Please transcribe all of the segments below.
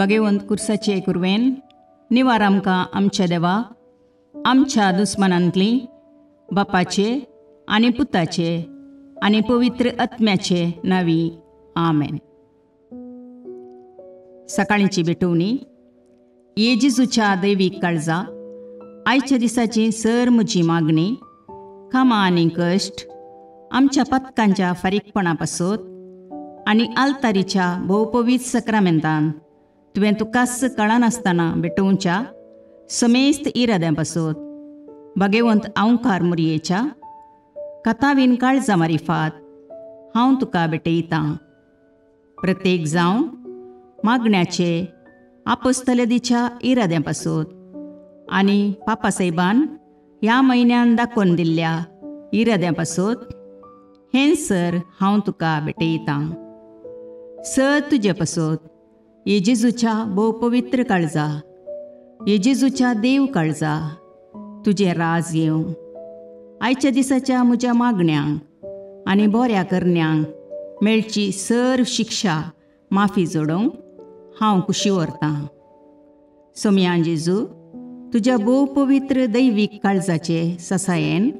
बगेवंत कुर्साचे कुर्वेन निवार आमकां आमच्या देवा आमच्या दुस्मनांतली बापाचे आनी पुताचे आनी पवित्र आत्म्याचे नावी आमेन। सकाळीची भेटवणी येजेजूच्या दैवीक काळजा आयच्या दिसाची सर म्हजी मागणी कामां आनी कश्ट आमच्या पातकांच्या फारीकपणा पासत आनी आल्तारीच्या भोवपवीत सक्रमेंतान तुवें तुकास कळनासतना भेटोवच्या समेस्त इराद्यां पासत भगवंत आंवकार मुरयेच्या कथाविन काळजा मारिफात हांव तुका भेटयतां। प्रत्येक जावं मागण्याचे आपस्तलदीच्या इराद्यां पासत आनी पापा साहेबान ह्या म्हयन्यान दाखोवन दिल्ल्या इराद्यां पासत हें सर हांव तुका भेटयतां। सर तुजे पासत येजेजूच्या भोवपवित्र काळजा येजेजूच्या देव काळजा तुजें राज येवं। आयच्या दिसाच्या म्हज्या मागण्यांक आनी बोऱ्या करण्यांक मेळची सर शिक्षा माफी जोडोवंक हांव खुशी व्हरतां। सोमयान जेजू तुज्या भोवपवित्र दैवीक काळजाचे ससायेन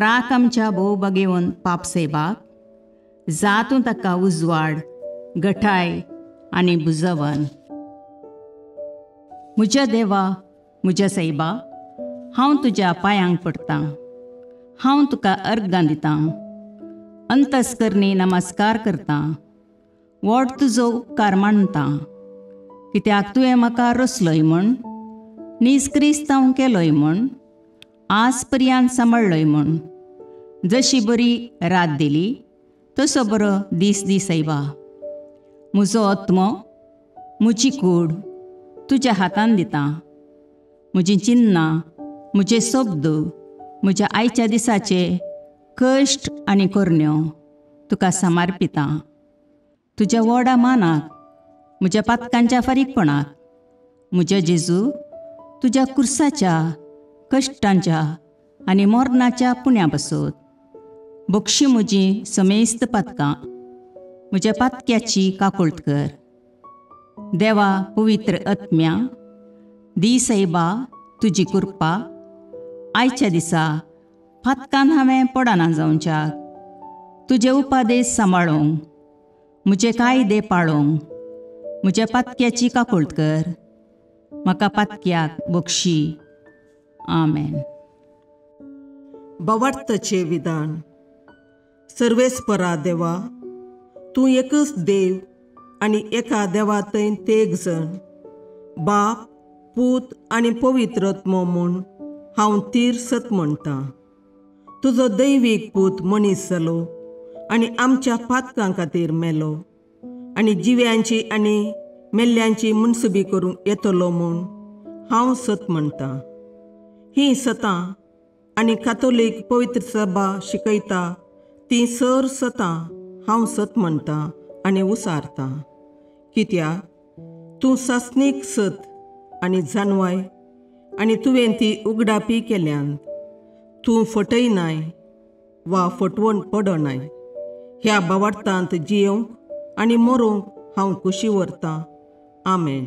राख आमच्या भोवबागेवन पापसेबाक जातूं ताका उजवाड गठाय आनी बुजवन। म्हज्या देवा म्हज्या साईबा हांव तुज्या पांयांक पडटां। हांव तुका अर्गां दितां अंतस्करणी नमस्कार करतां व्हड तुजो उपकार मानतां कित्याक तुवें म्हाका रोसलोय म्हूण निस्क्रिस्तांव केलोय म्हूण आज पर्यंत सांबाळलोय म्हूण। जशी बरी रात दिली तसो बरो दीस दी साईबा। मुझो आत्मो मुझी कूड तुज्या हातान दितां। म्हजी चिन्नां म्हजे शब्द म्हज्या आयच्या दिसाचे कश्ट आनी कोरण्यो तुका समर्पितां। तुज्या वडा मानाक म्हज्या पातकांच्या फारीकपणाक म्हज्या जेजू तुज्या कुर्साच्या कश्टांच्या आनी मरणाच्या पुण्या पासत बक्षी म्हजी समेस्त पातकां म्हज्या पातक्याची काकोळत कर। देवा पवित्र आत्म्या दी साईबा तुजी कृपा आयच्या दिसा पातकान हांवें पडना जावच्याक तुजे उपादेश सांबाळोवंक म्हजे कायदे पाळोवंक म्हज्या पातक्याची काकोळत कर। म्हाका पातक्याक बक्षी आमेन। बवार्थचे विधान। सर्वेस्परा देवा तू एकच देव आनी एका देवातय तेग जण बाप पूत आनी पवित्र आत्मो म्हूण हांव तिरसत म्हणटां। तुजो दैवीक पूत मनीस जालो आनी आमच्या पातकां खातीर मेलो आनी जिव्यांची आनी मेल्ल्यांची मनसुबी करूंक येतलो म्हूण हांव सत म्हणटां। ही सतां आनी कातोलीक पवित्र सभा शिकयता ती सर सतां हांव सत म्हणटां आनी उसारतां कित्याक तूं सासनीक सत आनी जाणवाय आनी तुवें ती उगडापी केल्यान तूं फटयनाय वा फटवण पडनाय। ह्या बवार्थांत जियेवंक आनी मरूंक हांव खुशी व्हरतां। आमेन।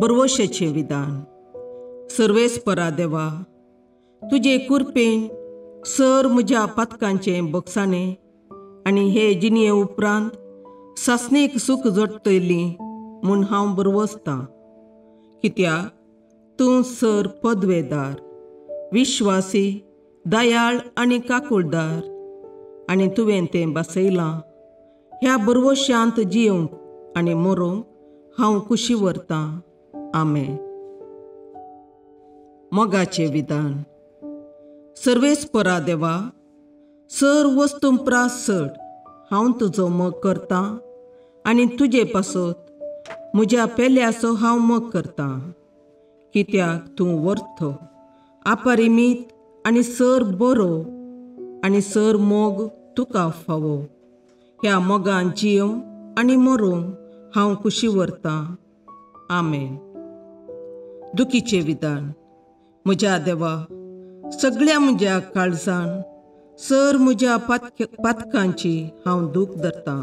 बरवशेचें विधान। सर्वेस्परा देवा तुजे कुरपेन सर म्हज्या पातकांचें बक्षाणें आनी हे जिणये उपरांत सासनेक सुख जोडटली म्हूण हांव बरवसतां कित्याक तूं सर पदवेदार विश्वासी दयाळ आनी काकुळदार आनी तुवें तें बसयलां। ह्या बरवशांत जियेवंक आनी मरूंक हांव खुशी व्हरतां। आमेन। मोगाचें विधान। सर्वेस्परा देवा सर वस्तूं प्रास चड हांव तुजो मोग करतां आनी तुजे पासत म्हज्या पेल्याचो हांव मोग करतां कित्याक तूं वर्थ अपरिमीत आनी सर बरो आनी सर मोग तुका फावो। ह्या मोगान जियेवंक आनी मरूंक हांव खुशी व्हरतां। आमेन। दुखीचें विधान। म्हज्या देवा सगळ्या म्हज्या काळजान सर म्हज्या पातकांची हांव दूख धरतां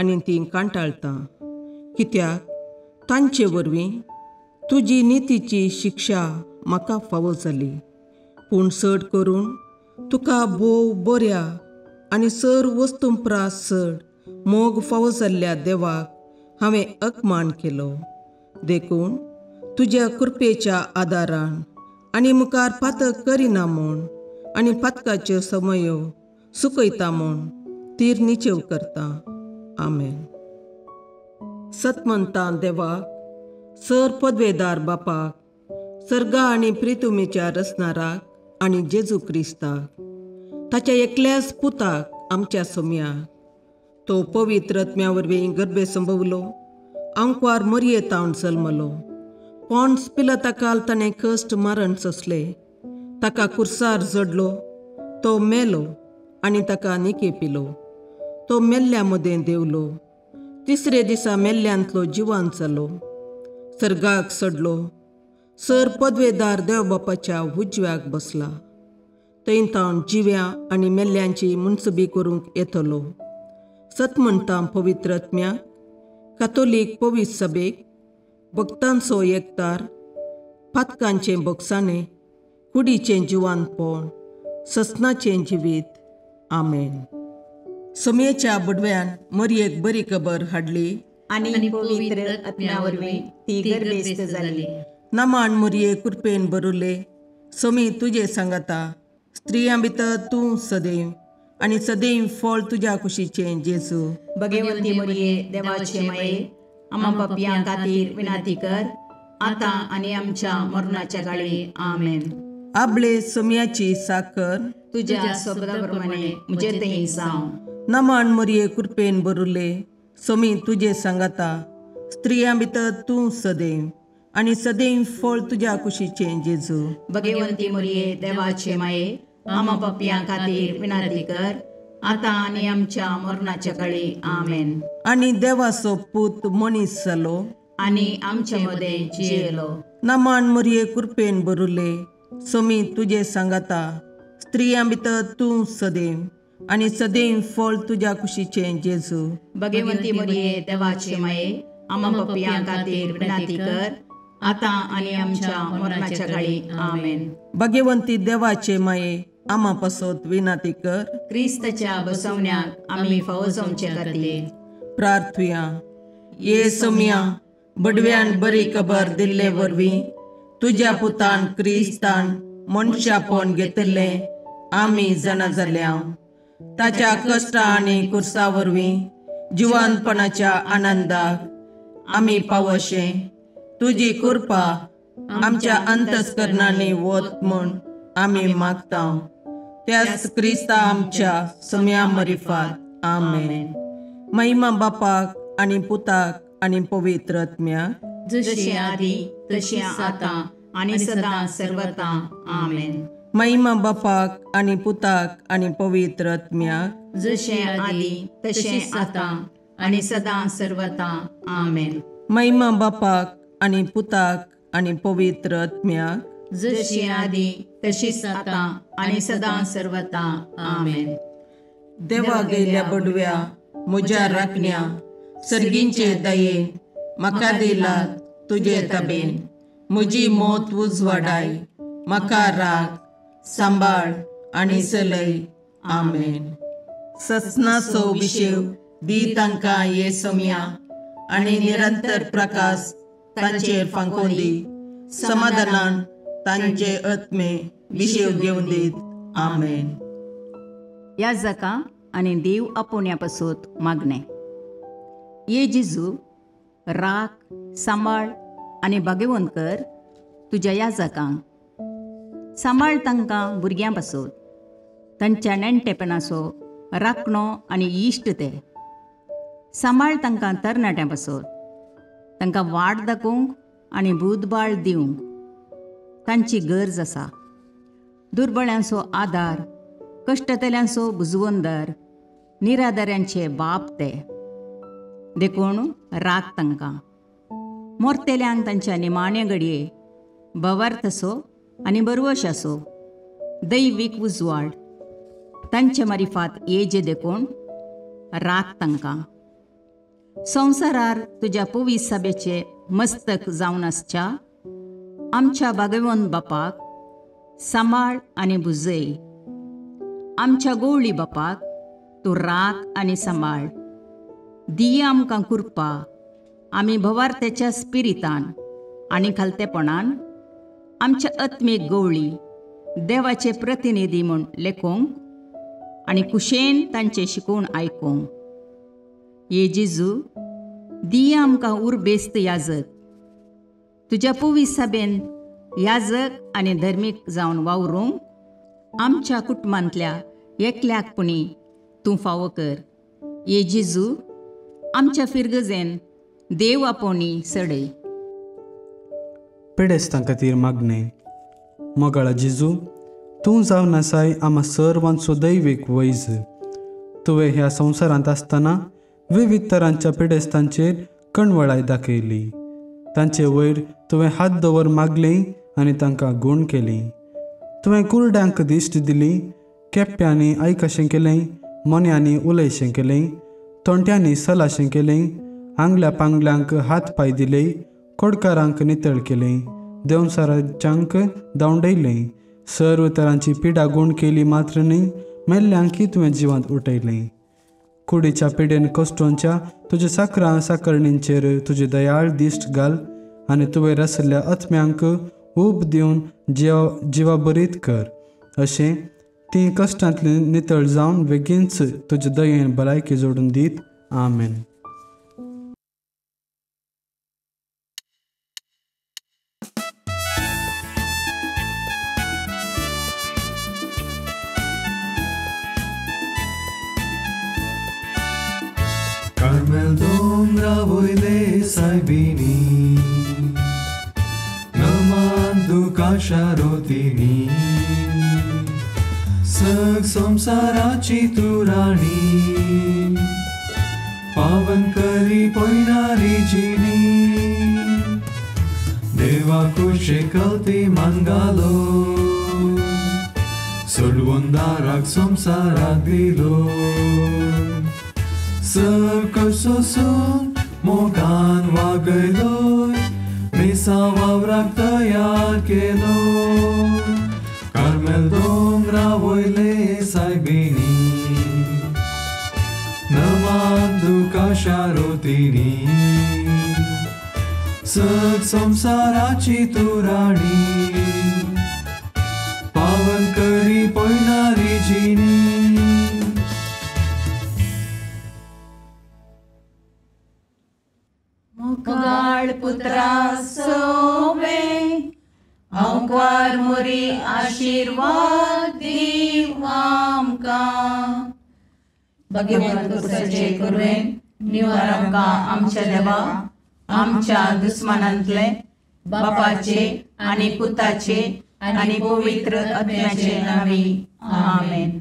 आनी तीं कांटाळतां कित्याक तांचे वरवीं तुजी नितीची शिक्षा म्हाका फावो जाली, पूण चड करून तुका भोव बऱ्या आनी सर वस्तुंपरास चड मोग फावो जाल्ल्या देवाक हांवें अपमान केलो। देखून तुज्या कृपेच्या आदारान आनी मुखार पातक करिना म्हूण आनी पातकाच्यो समयो सुकयता म्हूण तीर निचेव करता। आमेन। सतमंता देवाक, सर पदवेदार बापाक, सर्गा आनी प्रितुमेच्या रचनाराक आनी जेजू क्रिस्ताक, ताच्या एकल्याच पुताक आमच्या सोम्याक, तो पवित्र आत्म्या वरवीं गर्भे संभवलो, आंकवार मरियेतावन जल्मलो, पोंस पिलाताकाल ताणें कश्ट मारण सोंसले, ताका कुर्सार जडलो, तो मेलो आनी ताका निकेपिलो, तो मेल्ल्या मदें देवलो, तिसरे दिसा मेल्ल्यांतलो जिवांत जालो, सर्गाक चडलो, सर पदवेदार देवबापाच्या उजव्याक बसला, थंय तावन जिव्यां आनी मेल्ल्यांची मुनसबी करूंक येतलो। सतमंता पवित्र आत्म्याक, कातोलीक पवित्र सभेक, भक्तांचो एकतार, पातकांचें बोगसाणें, कुडीचें जिवानपण, ससनाचें जिवीत। आमेन। सोमेच्या बुडव्यान मरयेक बरी खबर हाडली आनी पवित्र आत्म्या वरवीं ती गर्भेस्त जाली। नामान मरये कृपेन बरुले, सोमी तुजें सांगता, स्त्रियां भितर तूं सदैव आनी सदैव फळ तुज्या कुशीचें जेजू। भगवंती मरये देवाचे माये, आमा पापयां खातीर विनाती कर आता आनी आमच्या मरणाच्या काळी। आमेन। आबले सोम्याची साकर तुज्या सोबताप्रमाणे म्हजे तें जावं। नमन मरये कृपेन बरुले, सोमी तुजे सांगता, स्त्रियां भितर तूं सदैव आनी सदैव फळ तुज्या कुशीचें जेजू। भगवंती मरये देवाचे माये, आमा पापयां खातीर विनाती कर आता आनी आमच्या मरणाच्या काळी। आमेन। आनी देवाचो पूत मनीस जालो आनी आमचे मदें जियेलो। नामान मरये कृपेन बरुले, सोमी तुजे सांगता, स्त्रियां भितर तूं सदैव आनी सदैव फळ तुज्या कुशीचें जेजू। भगवंती मरये देवाचे माये, आमा पापयां खातीर विनाती कर आता आनी आमच्या मरणाच्या काळी। आमेन। भगवंती देवाचे माये, आमा पासत विनाती कर क्रिस्ताच्या बसवण्याक आमी फावो जावचे खातीर प्रार्थुया। ये सोम्या बुडव्यान बरी खबर दिल्ले वरवीं तुज्या पुतान क्रिस्तान मनशापण घेतले आमी जाणा जाल्या, ताच्या कश्टा आनी कुर्सा वरवीं जिवानपणाच्या आनंदाक आमी पावशे, तुजी कृपा आमच्या अंतस्करणांनी वत म्हूण आमी मागता, त्याच क्रिस्ता आमच्या सोम्या मरिफात। आमेन। महिमा बापाक आनी पुताक आनी पवित्र आत्म्याक, जशी आदी तशी आतां आनी सदां सर्वता। आमेन। महिमा बापाक आनी पुताक आनी पवित्र आत्म्याक, जशी आदी तशी आतां आनी सदां सर्वता। आमेन। महिमा बापाक आनी पुताक आनी पवित्र आत्म्याक, जशी आदी तशी आतां आनी सदां सर्वता। आमेन। देवा गेल्या बडव्या म्हज्या राखण्या सर्गींचे दयेन म्हाका दिला तुजे तबेन, म्हजी मोत उजवाडाय, म्हाका राख सांबाळ आनी सलय। आमेन। ससनाचो विशेव दी तांकां ये सोम्या आनी निरंतर प्रकाश तांचेर फांकोन दी, समाधानान तांचे आत्मे विशेव घेवन दीत। आमेन। या जाका आनी देव आपोवण्या पासत मागणें। ये जिजू, राख सांबाळ आनी भागवण कर तुज्या ह्या जाकांक, सांबाळ तांकां भुरग्यां पासत, तांच्या नेणटेपणाचो राखणो आनी इश्ट ते, सांबाळ तांकां तरणाट्यां पासत, तांकां वाड दाखोवंक आनी बुधबाळ दिवंक तांची गरज आसा, दुर्बळ्यांचो आदार, कश्टतल्यांचो बुजवंदर, निरादाऱ्यांचे बाप ते, देखून राख तांकां, मोरतेल्यांक तांच्या निमाणे घडये बवार्थ असो आनी बरवश असो, दैवीक उजवाड तांचे मारिफात येजे, देखून राख तांकां। संवसारार तुज्या पवीस सभेचे मस्तक जावन आसच्या आमच्या बागवण बापाक सांबाळ आनी बुजय, आमच्या गवळी बापाक तूं राख आनी सांबाळ, दिये आमकां कुरपा, आमी भवार्थेच्या स्पिरितान आनी खालतेपणान आमच्या अत्मेक गवळी देवाचे प्रतिनिधी म्हूण लेखोंक आनी कुशेन तांचे शिकोवन आयकोंक. ये जिजू, दिये आमकां उर्बेस्त याजक, तुज्या पवीस सभेन याजक आनी धर्मीक जावन वावरूंक आमच्या कुटुंबांतल्या एकल्याक पुणी तूं फावो कर. ये जिजू, आमच्या फिरगजेन देव आपोवणी सडय. पेडेस्तां खातीर मागणें. मोगाळा जिजू, तूं जावन आसाय आमा सर्वान सदैवीक वैज. तुवें ह्या संवसारांत आसतना विविध तरांच्या पिडेस्तांचेर कणवळाय दाखयली. तांचे वयर तुवें हात दवर मागलें आनी तांकां गूण केली. तुवें कुरड्यांक दिश्ट दिली, केप्प्यांनी आयकशें केलें, मोन्यांनी उलयशें केलें, तोंट्यांनी सलाशें केलें, आंगल्या पांगल्यांक हात पाय दिले, कोडकारांक नितळ केले, देंवसारांक दावंडयले, सर्व तरांची पिडा गूण केली, मात्र न्ही मेल्ल्यांकी तुवें जिवांत उठयले. कुडीच्या पिडेन कश्टोंच्या तुज्या साकरां साकरणींचेर तुजी दयाळ दिश्ट घाल आनी तुवें रसल्या अत्म्यांक उब दिवन जिवा बरीत कर, अशें तीं कश्टांतली नितळ जावन बेगीनच तुज्या दयेन भलायकी जोडून दीत. आमेन. Doamne, să-i bini, namandu ca șarotini, să som saraci turani, pavancări poinari cini, deva cușe calti mangalo, solvondarac som sarac dilo. Sărcăsosun, mogan vagăilor, misa vavrac tăiar chelor, Carmel dom ravoile s-ai bini, nămandu ca șarotini, săr som saracii turanii, pavancării poinarii cinii. मोगाळ पुत्रा सोवे हांवकार मुरी आशीर्वाद दीव आमकां. भगवान कुर्साचे कुर्वेन निवार आमकां आमच्या देवा, आमच्या दुस्मानांतले, बापाचे आनी पुताचे आनी पवित्र आत्म्याचे नांवी. आमेन.